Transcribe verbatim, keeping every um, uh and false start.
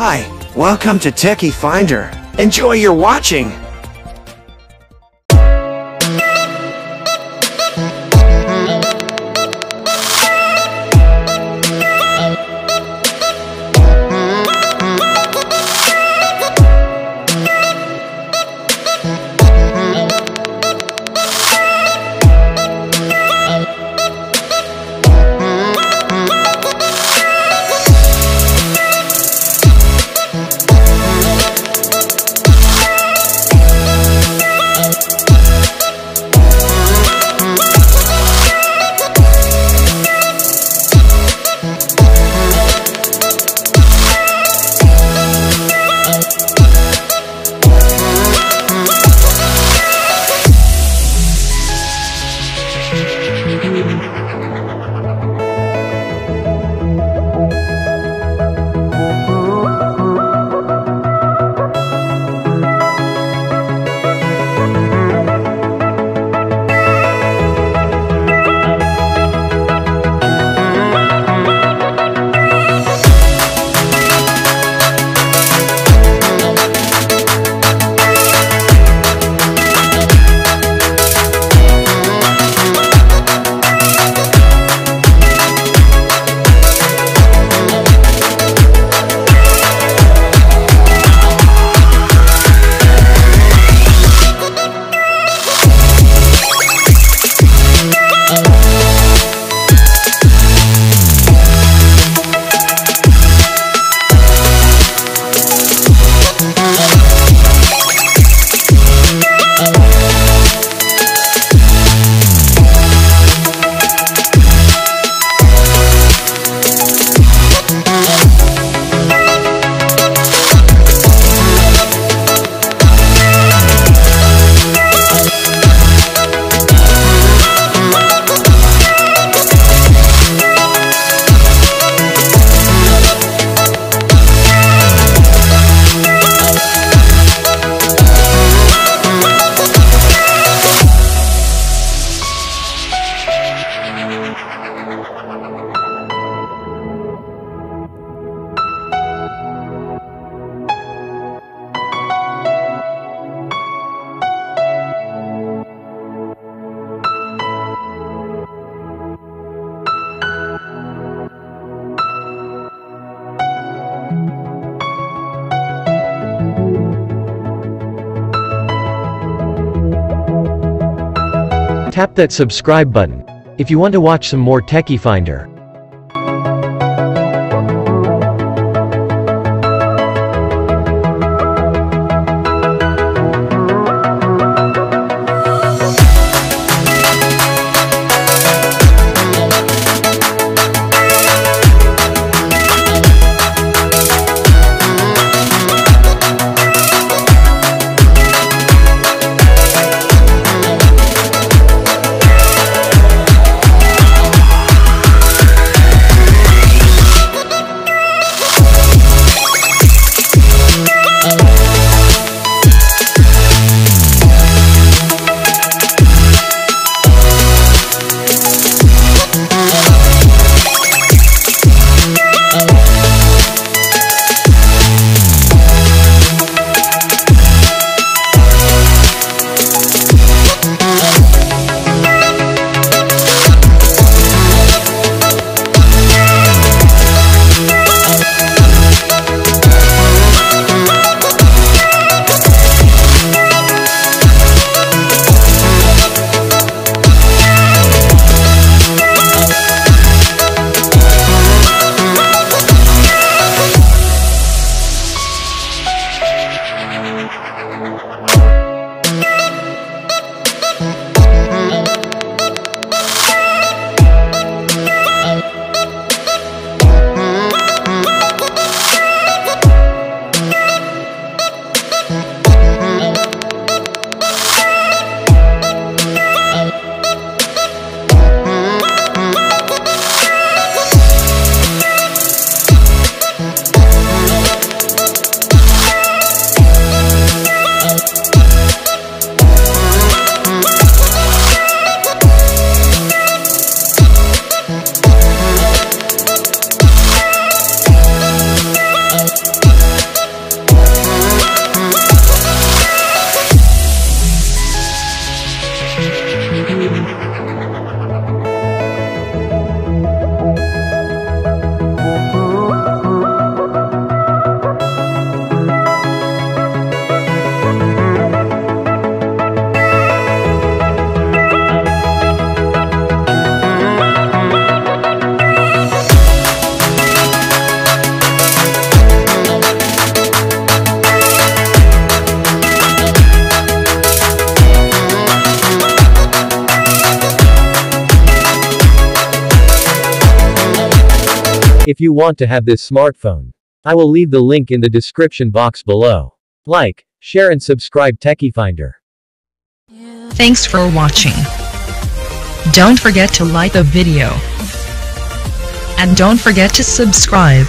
Hi, welcome to TechieFinder. Enjoy your watching. Tap that subscribe button if you want to watch some more TechieFinder. if you want to have this smartphone. I will leave the link in the description box below. Like, share and subscribe TechieFinder. Thanks for watching. Don't forget to like the video. And don't forget to subscribe.